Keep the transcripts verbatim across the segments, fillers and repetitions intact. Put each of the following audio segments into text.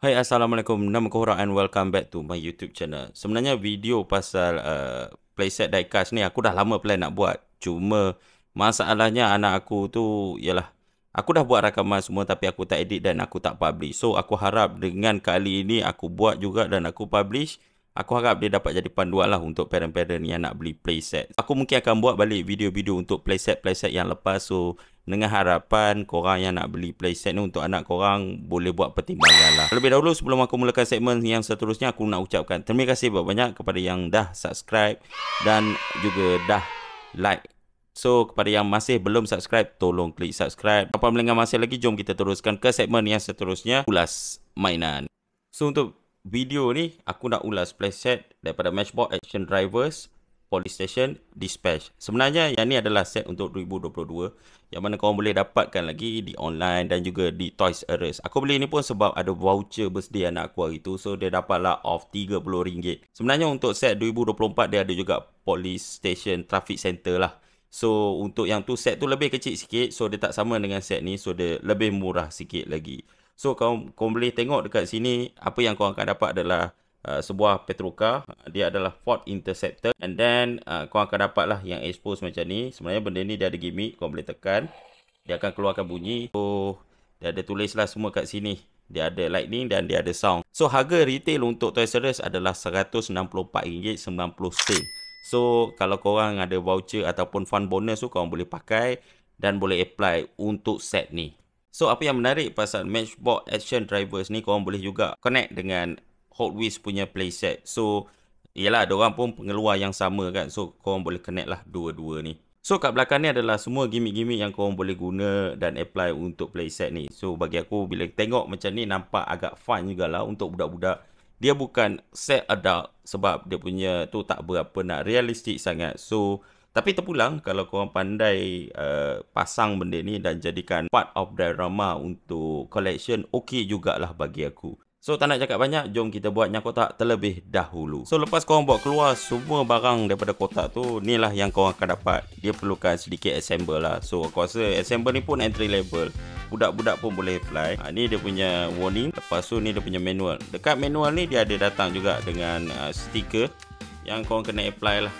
Hai, Assalamualaikum, nama aku HoraHORe and welcome back to my YouTube channel. Sebenarnya video pasal uh, playset diecast ni aku dah lama plan nak buat. Cuma masalahnya anak aku tu ialah aku dah buat rakaman semua tapi aku tak edit dan aku tak publish. So aku harap dengan kali ini aku buat juga dan aku publish, aku harap dia dapat jadi panduan lah untuk parent-parent yang nak beli playset. Aku mungkin akan buat balik video-video untuk playset-playset yang lepas. So, dengan harapan korang yang nak beli playset ni untuk anak korang boleh buat pertimbangan lah. Lebih dahulu sebelum aku mulakan segmen yang seterusnya, aku nak ucapkan terima kasih banyak-banyak kepada yang dah subscribe dan juga dah like. So, kepada yang masih belum subscribe, tolong klik subscribe. Apa melengah masih lagi, jom kita teruskan ke segmen yang seterusnya, ulas mainan. So, untuk video ni aku nak ulas playset daripada Matchbox Action Drivers, Police Station Dispatch. Sebenarnya yang ni adalah set untuk dua ribu dua puluh dua yang mana korang boleh dapatkan lagi di online dan juga di Toys R Us. Aku beli ni pun sebab ada voucher birthday anak aku hari tu, so dia dapatlah off tiga puluh ringgit. Sebenarnya untuk set dua ribu dua puluh empat dia ada juga Police Station Traffic Center lah. So untuk yang tu set tu lebih kecil sikit, so dia tak sama dengan set ni, so dia lebih murah sikit lagi. So, korang, korang boleh tengok dekat sini, apa yang korang akan dapat adalah uh, sebuah petrol car. Dia adalah Ford Interceptor. And then, uh, korang akan dapat lah yang expose macam ni. Sebenarnya benda ni dia ada gimmick, korang boleh tekan. Dia akan keluarkan bunyi. So, dia ada tulis lah semua kat sini. Dia ada lightning dan dia ada sound. So, harga retail untuk Toys R Us adalah seratus enam puluh empat ringgit sembilan puluh sen. So, kalau korang ada voucher ataupun fund bonus tu, korang boleh pakai dan boleh apply untuk set ni. So, apa yang menarik pasal Matchbox Action Drivers ni, korang boleh juga connect dengan Hot Wheels punya playset. So, yelah, diorang pun pengeluar yang sama kan. So, korang boleh connect lah dua-dua ni. So, kat belakang ni adalah semua gimmick-gimmick yang korang boleh guna dan apply untuk playset ni. So, bagi aku, bila tengok macam ni, nampak agak fun jugalah untuk budak-budak. Dia bukan set adult sebab dia punya tu tak berapa nak realistik sangat. So, tapi terpulang kalau korang pandai uh, pasang benda ni dan jadikan part of drama untuk collection, okey jugalah bagi aku. So tak nak cakap banyak, jom kita buat kotak terlebih dahulu. So lepas korang buat keluar semua barang daripada kotak tu, ni lah yang korang akan dapat. Dia perlukan sedikit assemble lah. So aku rasa assemble ni pun entry level. Budak-budak pun boleh apply. Ha, ni dia punya warning. Lepas tu ni dia punya manual. Dekat manual ni dia ada datang juga dengan uh, stiker yang korang kena apply lah.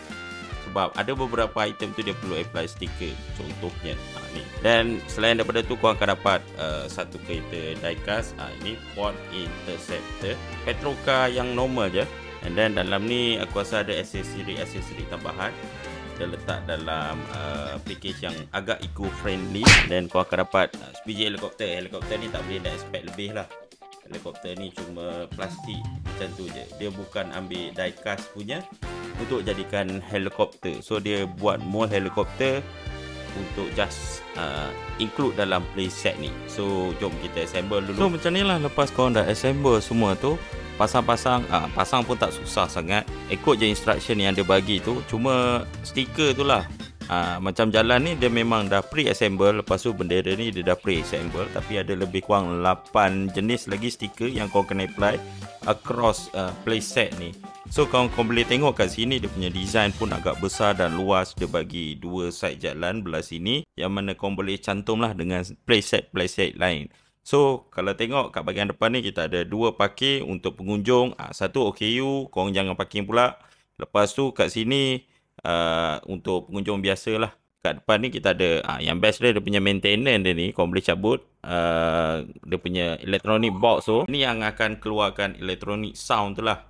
Sebab ada beberapa item tu dia perlu apply stiker contohnya. Ha, ni. Dan selain daripada tu korang akan dapat uh, satu kereta diecast. Ha, ini Ford Interceptor. Petrol car yang normal je. And then dalam ni aku rasa ada aksesori-aksesori tambahan. Dia letak dalam uh, package yang agak eco-friendly. Dan korang akan dapat uh, sebiji helikopter. Helikopter ni tak boleh nak expect lebih lah. Helikopter ni cuma plastik macam tu je. Dia bukan ambil diecast punya untuk jadikan helikopter. So dia buat mold helikopter untuk just uh, include dalam playset ni. So jom kita assemble dulu. So macam ni lah, lepas korang dah assemble semua tu, pasang-pasang uh, pasang pun tak susah sangat. Ikut je instruction yang dia bagi tu. Cuma stiker tu lah. Uh, macam jalan ni dia memang dah pre-assemble. Lepas tu bendera ni dia dah pre-assemble. Tapi ada lebih kurang lapan jenis lagi stiker yang korang kena apply across uh, playset ni. So korang, korang boleh tengok kat sini dia punya design pun agak besar dan luas. Dia bagi dua side jalan belah sini yang mana korang boleh cantum lah dengan playset-playset lain. So kalau tengok kat bahagian depan ni kita ada dua parking untuk pengunjung. ha, Satu O K U, korang jangan parking pula. Lepas tu kat sini uh, untuk pengunjung biasa lah. Kat depan ni kita ada ha, yang best dia, dia punya maintenance dia ni. Korang boleh cabut uh, dia punya electronic box tu. Ni yang akan keluarkan electronic sound tu lah.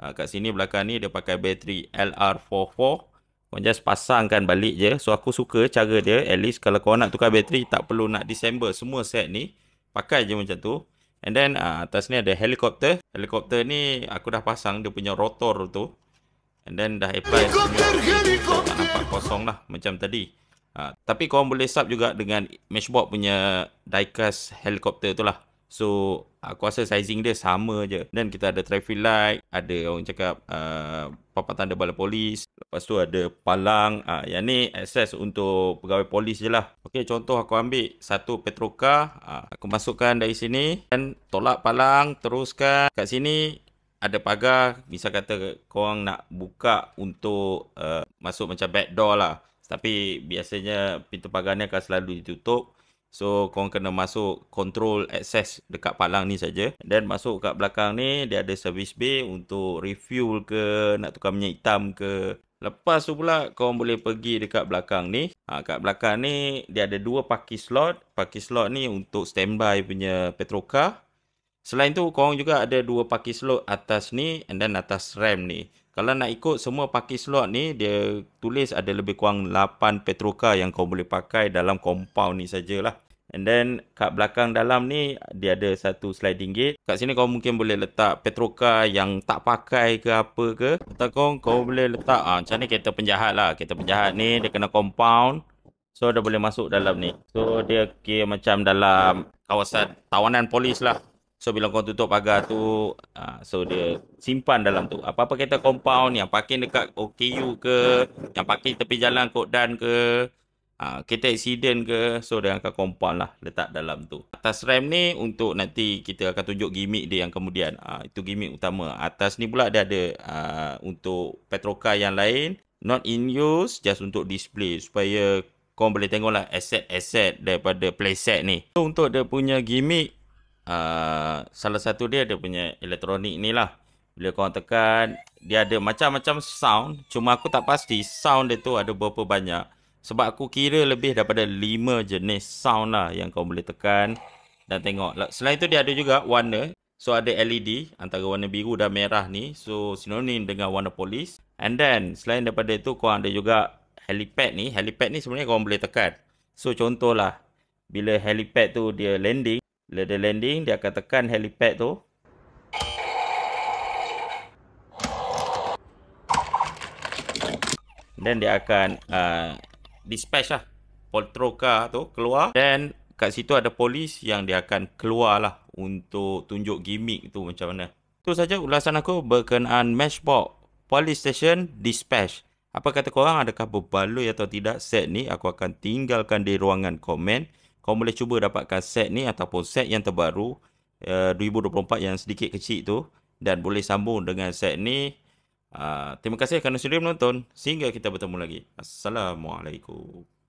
Ha, kat sini belakang ni dia pakai bateri L R empat puluh empat. Korang just pasangkan balik je. So aku suka cara dia. At least kalau korang nak tukar bateri tak perlu nak disassemble semua set ni. Pakai je macam tu. And then ha, atas ni ada helikopter. Helikopter ni aku dah pasang dia punya rotor tu. And then dah apply helikopter, semua. Helikopter. Tak nampak kosong lah macam tadi. Ha, tapi korang boleh sub juga dengan Matchbox punya diecast helikopter tu lah. So aku rasa sizing dia sama je. Dan kita ada traffic light, ada orang cakap uh, papan tanda bala polis. Lepas tu ada palang. uh, Yang ni akses untuk pegawai polis je lah. Ok, contoh aku ambil satu petrol car. uh, Aku masukkan dari sini dan tolak palang, teruskan. Kat sini ada pagar. Misal kata korang nak buka untuk uh, masuk macam back door lah. Tapi biasanya pintu pagar ni akan selalu ditutup. So korang kena masuk control access dekat palang ni saja. Then masuk kat belakang ni dia ada service bay untuk refuel ke, nak tukar minyak hitam ke. Lepas tu pula korang boleh pergi dekat belakang ni. Ha, kat belakang ni dia ada dua parking slot. Parking slot ni untuk standby punya petrol car. Selain tu korang juga ada dua parking slot atas ni and then atas ramp ni. Kalau nak ikut semua parking slot ni, dia tulis ada lebih kurang lapan petrol car yang korang boleh pakai dalam compound ni sajalah. And then kat belakang dalam ni dia ada satu sliding gate. Kat sini kau mungkin boleh letak petrol car yang tak pakai ke apa ke. Atau kau, kau boleh letak ah, macam ni kereta penjahat lah. Kereta penjahat ni dia kena compound. So dia boleh masuk dalam ni. So dia kira macam dalam kawasan tawanan polis lah. So bila kau tutup pagar tu ah, so dia simpan dalam tu. Apa-apa kereta compound yang parking dekat O K U ke, yang parking tepi jalan Kotdan ke, Ha, kereta accident ke, so dia akan compound lah, letak dalam tu. Atas ramp ni untuk nanti kita akan tunjuk gimmick dia yang kemudian. Ha, itu gimmick utama. Atas ni pula dia ada ha, untuk petrolcar yang lain. Not in use, just untuk display. Supaya korang boleh tengok lah aset-aset daripada playset ni. So untuk dia punya gimmick, ha, salah satu dia dia punya elektronik ni lah. Bila korang tekan, dia ada macam-macam sound. Cuma aku tak pasti sound dia tu ada berapa banyak. Sebab aku kira lebih daripada lima jenis sound lah yang kau boleh tekan dan tengok. Selain itu dia ada juga warna. So ada L E D antara warna biru dan merah ni. So sinonim dengan warna polis. And then selain daripada itu kau ada juga helipad ni. Helipad ni sebenarnya kau boleh tekan. So contohlah bila helipad tu dia landing. Bila dia landing dia akan tekan helipad tu. Then dia akan... Uh, dispatch lah petrol car tu keluar. Dan kat situ ada polis yang dia akan keluar lah untuk tunjuk gimmick tu macam mana. Itu saja ulasan aku berkenaan Matchbox Police Station Dispatch. Apa kata korang, adakah berbaloi atau tidak set ni? Aku akan tinggalkan di ruangan komen. Kau boleh cuba dapatkan set ni ataupun set yang terbaru uh, dua ribu dua puluh empat yang sedikit kecil tu, dan boleh sambung dengan set ni. Uh, terima kasih kerana sudi menonton. Sehingga kita bertemu lagi. Assalamualaikum.